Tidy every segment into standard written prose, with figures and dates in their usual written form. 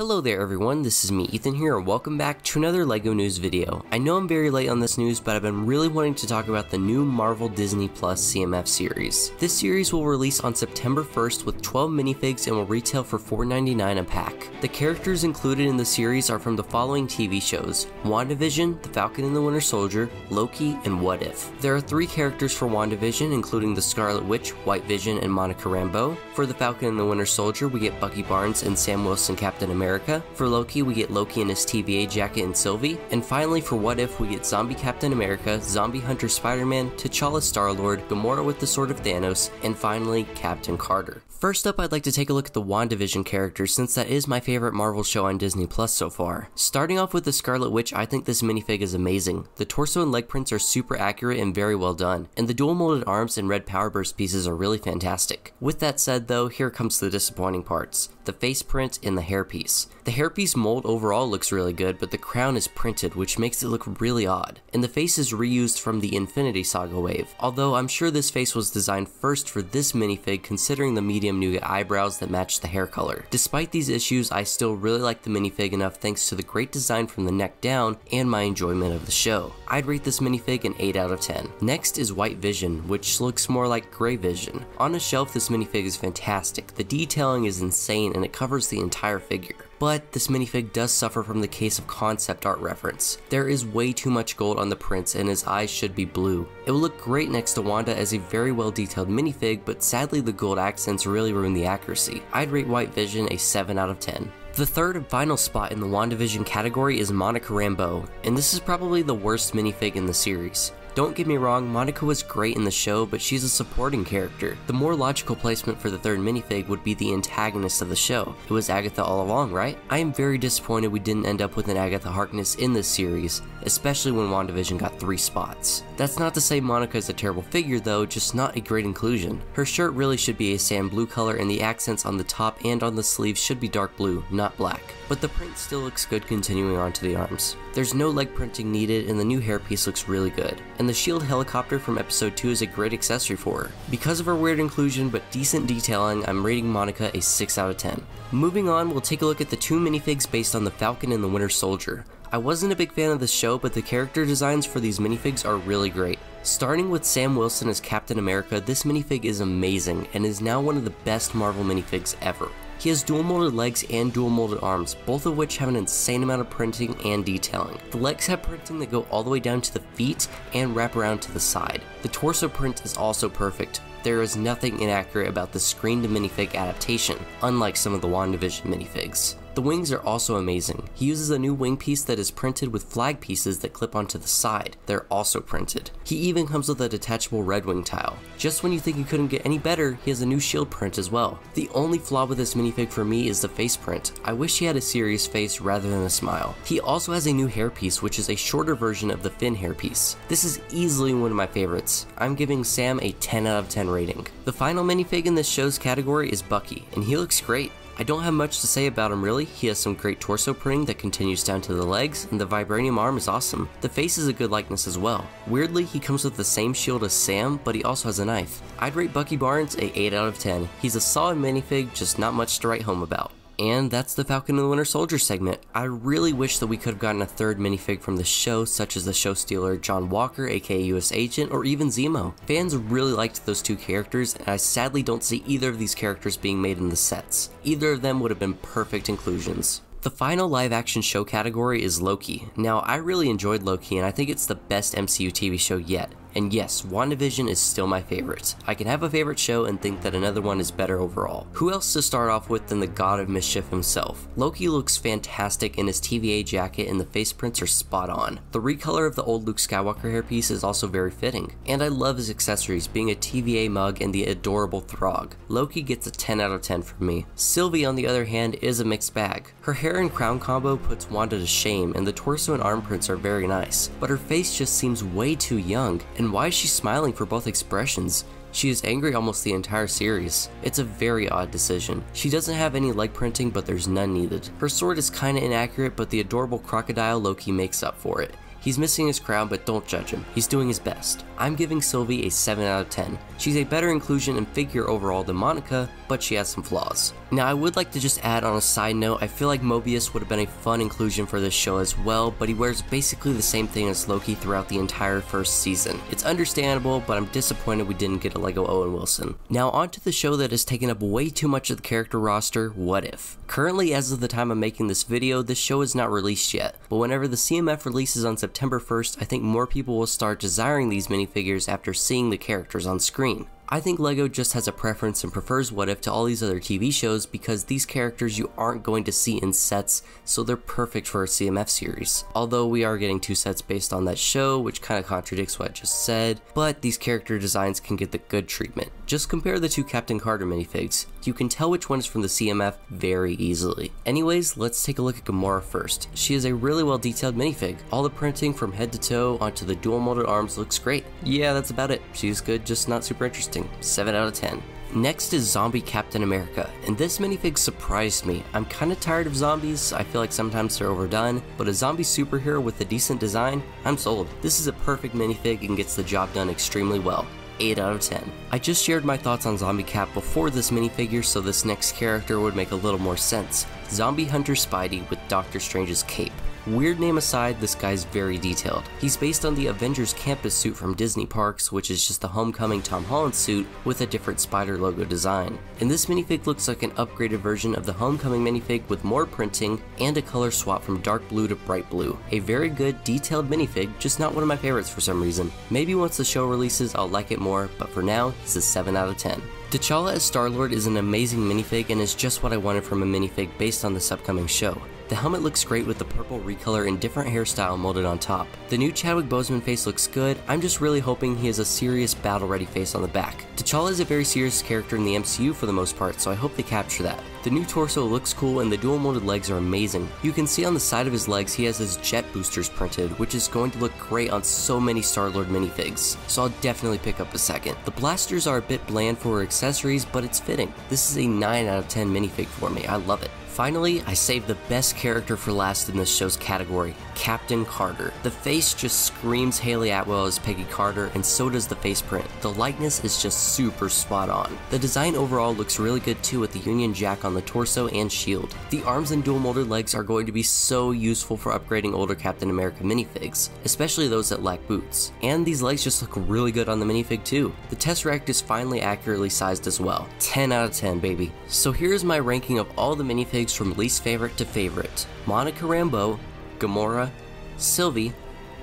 Hello there everyone, this is me Ethan here and welcome back to another LEGO news video. I know I'm very late on this news, but I've been really wanting to talk about the new Marvel Disney+ CMF series. This series will release on September 1st with 12 minifigs and will retail for $4.99 a pack. The characters included in the series are from the following TV shows: WandaVision, The Falcon and the Winter Soldier, Loki, and What If. There are 3 characters for WandaVision, including the Scarlet Witch, White Vision, and Monica Rambeau. For The Falcon and the Winter Soldier, we get Bucky Barnes and Sam Wilson, Captain America. For Loki, we get Loki in his TVA jacket and Sylvie. And finally, for What If, we get Zombie Captain America, Zombie Hunter Spider-Man, T'Challa Star-Lord, Gamora with the Sword of Thanos, and finally, Captain Carter. First up, I'd like to take a look at the WandaVision characters, since that is my favorite Marvel show on Disney Plus so far. Starting off with the Scarlet Witch, I think this minifig is amazing. The torso and leg prints are super accurate and very well done, and the dual molded arms and red power burst pieces are really fantastic. With that said though, here comes the disappointing parts: the face print and the hairpiece. The hairpiece mold overall looks really good, but the crown is printed, which makes it look really odd, and the face is reused from the Infinity Saga wave, although I'm sure this face was designed first for this minifig considering the medium nougat eyebrows that match the hair color. Despite these issues, I still really like the minifig enough thanks to the great design from the neck down and my enjoyment of the show. I'd rate this minifig an 8 out of 10. Next is White Vision, which looks more like Gray Vision. On a shelf, this minifig is fantastic. The detailing is insane and it covers the entire figure. But this minifig does suffer from the case of concept art reference. There is way too much gold on the prints and his eyes should be blue. It will look great next to Wanda as a very well detailed minifig, but sadly the gold accents really ruin the accuracy. I'd rate White Vision a 7 out of 10. The third and final spot in the WandaVision category is Monica Rambeau, and this is probably the worst minifig in the series. Don't get me wrong, Monica was great in the show, but she's a supporting character. The more logical placement for the third minifig would be the antagonist of the show. It was Agatha all along, right? I am very disappointed we didn't end up with an Agatha Harkness in this series, especially when WandaVision got 3 spots. That's not to say Monica is a terrible figure though, just not a great inclusion. Her shirt really should be a sand blue color and the accents on the top and on the sleeves should be dark blue, not black. But the print still looks good continuing onto the arms. There's no leg printing needed and the new hairpiece looks really good. And the shield helicopter from episode 2 is a great accessory for her. Because of her weird inclusion but decent detailing, I'm rating Monica a 6 out of 10. Moving on, we'll take a look at the 2 minifigs based on the Falcon and the Winter Soldier. I wasn't a big fan of the show, but the character designs for these minifigs are really great. Starting with Sam Wilson as Captain America, this minifig is amazing and is now one of the best Marvel minifigs ever. He has dual molded legs and dual molded arms, both of which have an insane amount of printing and detailing. The legs have printing that go all the way down to the feet and wrap around to the side. The torso print is also perfect. There is nothing inaccurate about the screen to minifig adaptation, unlike some of the WandaVision minifigs. The wings are also amazing. He uses a new wing piece that is printed with flag pieces that clip onto the side. They're also printed. He even comes with a detachable red wing tile. Just when you think he couldn't get any better, he has a new shield print as well. The only flaw with this minifig for me is the face print. I wish he had a serious face rather than a smile. He also has a new hairpiece, which is a shorter version of the fin hairpiece. This is easily one of my favorites. I'm giving Sam a 10 out of 10 rating. The final minifig in this show's category is Bucky, and he looks great. I don't have much to say about him really. He has some great torso printing that continues down to the legs, and the vibranium arm is awesome. The face is a good likeness as well. Weirdly, he comes with the same shield as Sam, but he also has a knife. I'd rate Bucky Barnes a 8 out of 10. He's a solid minifig, just not much to write home about. And that's the Falcon and the Winter Soldier segment. I really wish that we could have gotten a third minifig from the show, such as the show stealer John Walker, aka US Agent, or even Zemo. Fans really liked those 2 characters, and I sadly don't see either of these characters being made in the sets. Either of them would have been perfect inclusions. The final live-action show category is Loki. Now, I really enjoyed Loki, and I think it's the best MCU TV show yet. And yes, WandaVision is still my favorite. I can have a favorite show and think that another one is better overall. Who else to start off with than the god of mischief himself? Loki looks fantastic in his TVA jacket and the face prints are spot on. The recolor of the old Luke Skywalker hairpiece is also very fitting. And I love his accessories, being a TVA mug and the adorable Throg. Loki gets a 10 out of 10 from me. Sylvie, on the other hand, is a mixed bag. Her hair and crown combo puts Wanda to shame and the torso and arm prints are very nice, but her face just seems way too young. And why is she smiling for both expressions? She is angry almost the entire series. It's a very odd decision. She doesn't have any leg printing, but there's none needed. Her sword is kinda inaccurate, but the adorable crocodile Loki makes up for it. He's missing his crown, but don't judge him. He's doing his best. I'm giving Sylvie a 7 out of 10. She's a better inclusion and figure overall than Monica, but she has some flaws. Now, I would like to just add on a side note, I feel like Mobius would have been a fun inclusion for this show as well, but he wears basically the same thing as Loki throughout the entire first season. It's understandable, but I'm disappointed we didn't get a LEGO Owen Wilson. Now, onto the show that has taken up way too much of the character roster, What If? Currently, as of the time I'm making this video, this show is not released yet, but whenever the CMF releases on September 1st, I think more people will start desiring these minifigures after seeing the characters on screen. I think LEGO just has a preference and prefers What If to all these other TV shows because these characters you aren't going to see in sets, so they're perfect for a CMF series. Although we are getting 2 sets based on that show, which kinda contradicts what I just said, but these character designs can get the good treatment. Just compare the 2 Captain Carter minifigs. You can tell which one is from the CMF very easily. Anyways, let's take a look at Gamora first. She is a really well detailed minifig. All the printing from head to toe onto the dual molded arms looks great. Yeah, that's about it. She's good, just not super interesting. 7 out of 10. Next is Zombie Captain America, and this minifig surprised me. I'm kinda tired of zombies, I feel like sometimes they're overdone, but a zombie superhero with a decent design, I'm sold. This is a perfect minifig and gets the job done extremely well. 8 out of 10. I just shared my thoughts on Zombie Cap before this minifigure, so this next character would make a little more sense. Zombie Hunter Spidey with Doctor Strange's cape. Weird name aside, this guy's very detailed. He's based on the Avengers Campus suit from Disney Parks, which is just the Homecoming Tom Holland suit with a different spider logo design. And this minifig looks like an upgraded version of the Homecoming minifig with more printing and a color swap from dark blue to bright blue. A very good, detailed minifig, just not one of my favorites for some reason. Maybe once the show releases, I'll like it more, but for now, it's a 7 out of 10. T'Challa as Star-Lord is an amazing minifig and is just what I wanted from a minifig based on this upcoming show. The helmet looks great with the purple recolor and different hairstyle molded on top. The new Chadwick Boseman face looks good, I'm just really hoping he has a serious battle-ready face on the back. T'Challa is a very serious character in the MCU for the most part, so I hope they capture that. The new torso looks cool and the dual molded legs are amazing. You can see on the side of his legs he has his jet boosters printed, which is going to look great on so many Star-Lord minifigs, so I'll definitely pick up a second. The blasters are a bit bland for accessories, but it's fitting. This is a 9 out of 10 minifig for me, I love it. Finally, I saved the best character for last in this show's category, Captain Carter. The face just screams Haley Atwell as Peggy Carter, and so does the face print. The likeness is just super spot on. The design overall looks really good too, with the Union Jack on the torso and shield. The arms and dual molded legs are going to be so useful for upgrading older Captain America minifigs, especially those that lack boots. And these legs just look really good on the minifig too. The Tesseract is finally accurately sized as well. 10 out of 10, baby. So here's my ranking of all the minifigs from least favorite to favorite: Monica Rambeau, Gamora, Sylvie,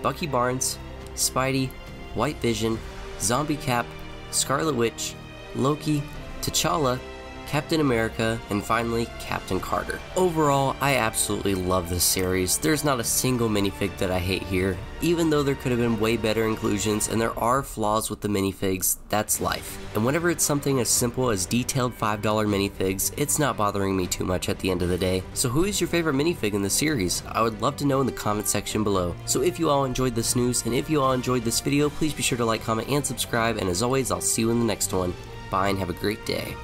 Bucky Barnes, Spidey, White Vision, Zombie Cap, Scarlet Witch, Loki, T'Challa, Captain America, and finally Captain Carter. Overall, I absolutely love this series. There's not a single minifig that I hate here, even though there could have been way better inclusions and there are flaws with the minifigs. That's life. And whenever it's something as simple as detailed $5 minifigs, it's not bothering me too much at the end of the day. So who is your favorite minifig in the series? I would love to know in the comment section below. So if you all enjoyed this news and if you all enjoyed this video, please be sure to like, comment, and subscribe. And as always, I'll see you in the next one. Bye and have a great day.